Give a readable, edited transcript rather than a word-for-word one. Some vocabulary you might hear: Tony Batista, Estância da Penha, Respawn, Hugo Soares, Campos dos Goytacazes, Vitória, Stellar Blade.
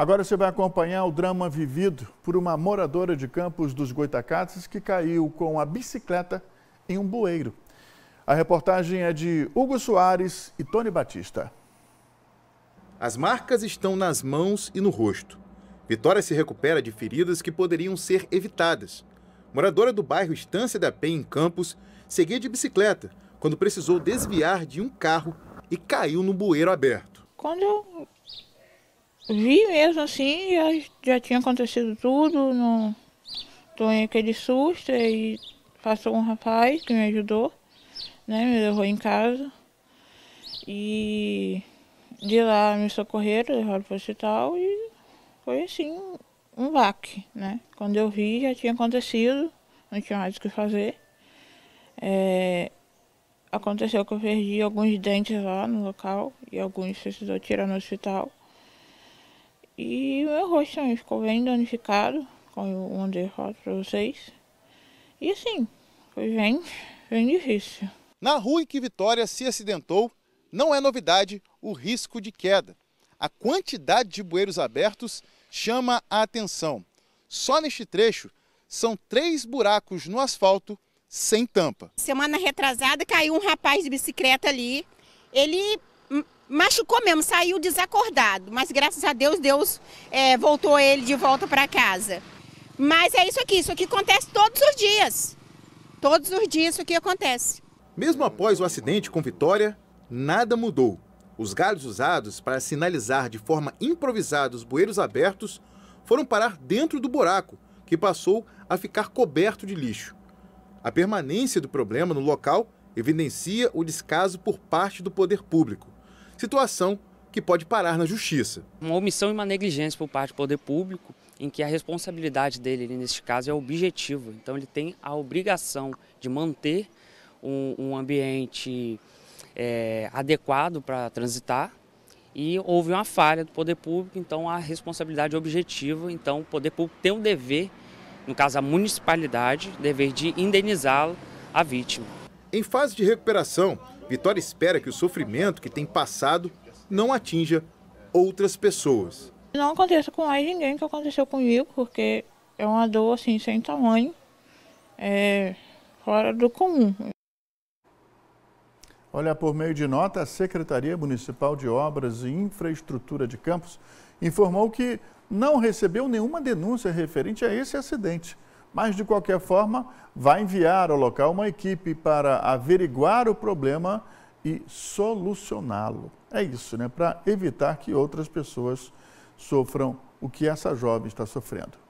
Agora você vai acompanhar o drama vivido por uma moradora de Campos dos Goytacazes que caiu com a bicicleta em um bueiro. A reportagem é de Hugo Soares e Tony Batista. As marcas estão nas mãos e no rosto. Vitória se recupera de feridas que poderiam ser evitadas. Moradora do bairro Estância da Penha, em Campos, seguia de bicicleta quando precisou desviar de um carro e caiu no bueiro aberto. Quando eu vi mesmo assim, já tinha acontecido tudo, tomei aquele susto e passou um rapaz que me ajudou, né, me levou em casa e de lá me socorreram, levaram para o hospital e foi assim, um baque, né? Quando eu vi já tinha acontecido, não tinha mais o que fazer. Aconteceu que eu perdi alguns dentes lá no local e alguns precisou tirar no hospital. E o meu rosto também ficou bem danificado, como eu mandei foto para vocês. E assim, foi bem difícil. Na rua em que Vitória se acidentou, não é novidade o risco de queda. A quantidade de bueiros abertos chama a atenção. Só neste trecho, são 3 buracos no asfalto sem tampa. Semana retrasada caiu um rapaz de bicicleta ali, ele machucou mesmo, saiu desacordado, mas graças a Deus, voltou ele de volta para casa. Mas é isso aqui acontece todos os dias isso aqui acontece. Mesmo após o acidente com Vitória, nada mudou. Os galhos usados para sinalizar de forma improvisada os bueiros abertos foram parar dentro do buraco, que passou a ficar coberto de lixo. A permanência do problema no local evidencia o descaso por parte do poder público, situação que pode parar na justiça. Uma omissão e uma negligência por parte do poder público, em que a responsabilidade dele, neste caso, é objetiva. Então ele tem a obrigação de manter um ambiente adequado para transitar, e houve uma falha do poder público, então a responsabilidade objetiva, então o poder público tem o dever, no caso a municipalidade, dever de indenizá-lo a vítima. Em fase de recuperação, Vitória espera que o sofrimento que tem passado não atinja outras pessoas. Não aconteça com mais ninguém o que aconteceu comigo, porque é uma dor assim sem tamanho, fora do comum. Olha, por meio de nota, a Secretaria Municipal de Obras e Infraestrutura de Campos informou que não recebeu nenhuma denúncia referente a esse acidente, mas de qualquer forma vai enviar ao local uma equipe para averiguar o problema e solucioná-lo. É isso, né? Para evitar que outras pessoas sofram o que essa jovem está sofrendo.